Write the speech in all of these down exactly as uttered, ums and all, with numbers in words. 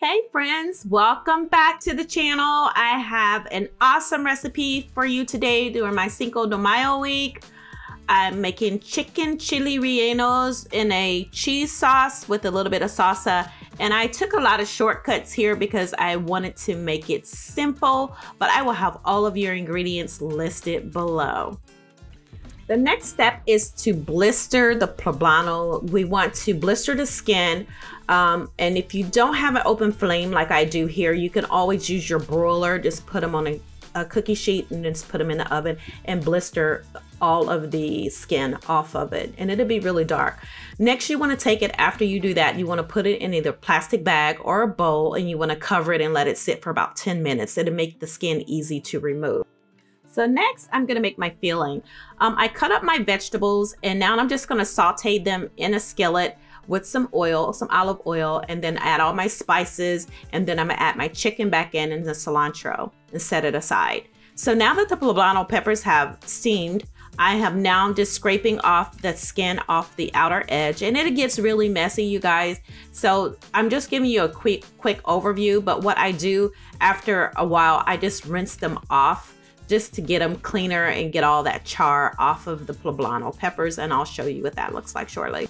Hey friends, welcome back to the channel. I have an awesome recipe for you today during my Cinco de Mayo week. I'm making chicken chile rellenos in a cheese sauce with a little bit of salsa. And I took a lot of shortcuts here because I wanted to make it simple, but I will have all of your ingredients listed below. The next step is to blister the poblano. We want to blister the skin. Um, and if you don't have an open flame like I do here, you can always use your broiler. Just put them on a, a cookie sheet and just put them in the oven and blister all of the skin off of it. And it'll be really dark. Next, you want to take it after you do that. You want to put it in either a plastic bag or a bowl, and you want to cover it and let it sit for about ten minutes. It'll make the skin easy to remove. So next, I'm gonna make my filling. Um, I cut up my vegetables, and now I'm just gonna saute them in a skillet with some oil, some olive oil, and then add all my spices, and then I'm gonna add my chicken back in and the cilantro and set it aside. So now that the poblano peppers have steamed, I have now just scraping off the skin off the outer edge, and it gets really messy, you guys. So I'm just giving you a quick, quick overview, but what I do after a while, I just rinse them off just to get them cleaner and get all that char off of the poblano peppers, and I'll show you what that looks like shortly.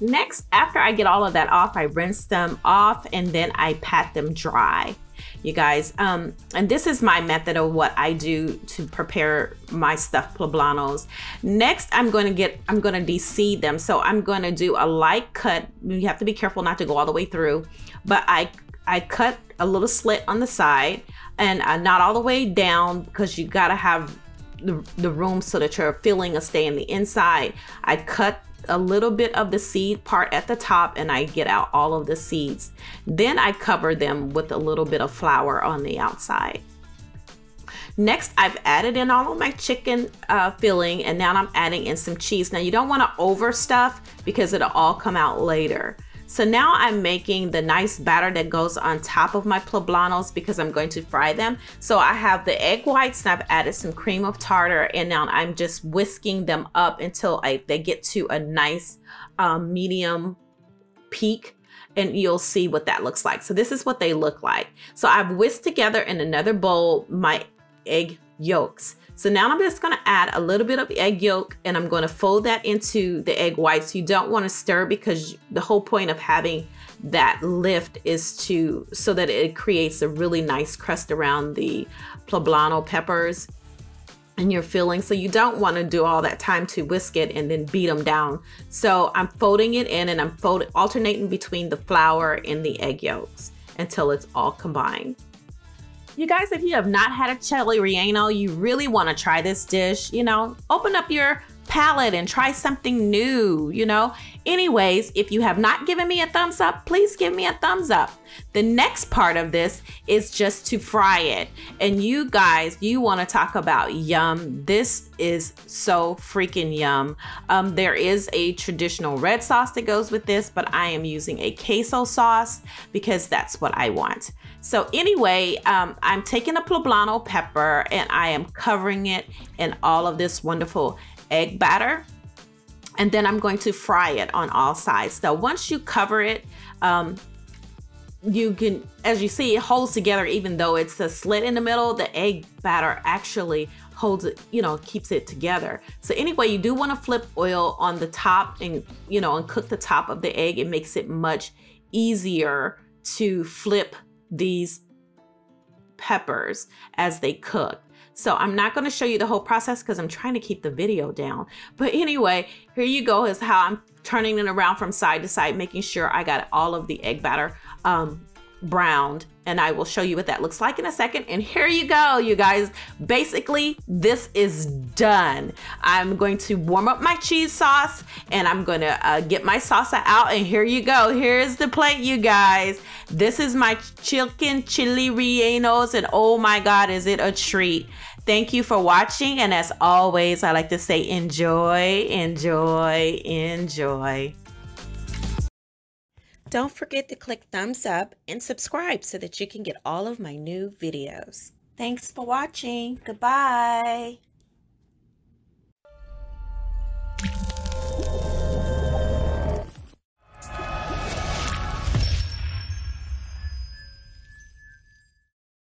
Next, after I get all of that off, I rinse them off and then I pat them dry, you guys. Um, and this is my method of what I do to prepare my stuffed poblanos. Next, I'm gonna get, I'm gonna de-seed them. So I'm gonna do a light cut. You have to be careful not to go all the way through, but I, I cut a little slit on the side, and uh, not all the way down, because you gotta have the, the room so that your filling will stay in the inside. I cut a little bit of the seed part at the top, and I get out all of the seeds. Then I cover them with a little bit of flour on the outside. Next, I've added in all of my chicken uh, filling, and now I'm adding in some cheese. Now you don't wanna overstuff because it'll all come out later. So now I'm making the nice batter that goes on top of my poblanos because I'm going to fry them. So I have the egg whites, and I've added some cream of tartar, and now I'm just whisking them up until I, they get to a nice um, medium peak, and you'll see what that looks like. So this is what they look like. So I've whisked together in another bowl my egg yolks. So now I'm just gonna add a little bit of egg yolk, and I'm gonna fold that into the egg whites. You don't wanna stir, because the whole point of having that lift is to, so that it creates a really nice crust around the poblano peppers and your filling. So you don't wanna do all that time to whisk it and then beat them down. So I'm folding it in, and I'm folding, alternating between the flour and the egg yolks until it's all combined. You guys, if you have not had a chile relleno, you really want to try this dish. You know, open up your palate and try something new, you know. Anyways, if you have not given me a thumbs up, please give me a thumbs up. The next part of this is just to fry it. And you guys, you want to talk about yum. This is so freaking yum. Um, there is a traditional red sauce that goes with this, but I am using a queso sauce because that's what I want. So anyway, um, I'm taking a poblano pepper, and I am covering it in all of this wonderful egg batter, and then I'm going to fry it on all sides. So once you cover it, um, you can, as you see, it holds together. Even though it's a slit in the middle, the egg batter actually holds it, you know, keeps it together. So anyway, you do want to flip oil on the top, and you know, and cook the top of the egg. It makes it much easier to flip these peppers as they cook. So I'm not going to show you the whole process because I'm trying to keep the video down. But anyway, here you go, is how I'm turning it around from side to side, making sure I got all of the egg batter um, browned. And I will show you what that looks like in a second. And here you go, you guys. Basically, this is done. I'm going to warm up my cheese sauce, and I'm going to uh, get my salsa out. And here you go. Here's the plate, you guys. This is my chicken chile rellenos. And oh my God, is it a treat. Thank you for watching. And as always, I like to say enjoy, enjoy, enjoy. Don't forget to click thumbs up and subscribe so that you can get all of my new videos. Thanks for watching. Goodbye.